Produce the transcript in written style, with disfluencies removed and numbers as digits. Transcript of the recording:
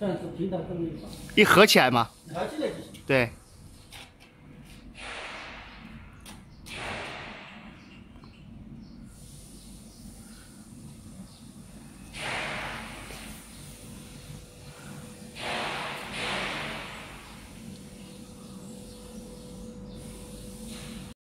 这样就平等更容易。一合起来嘛？合起来就行。对。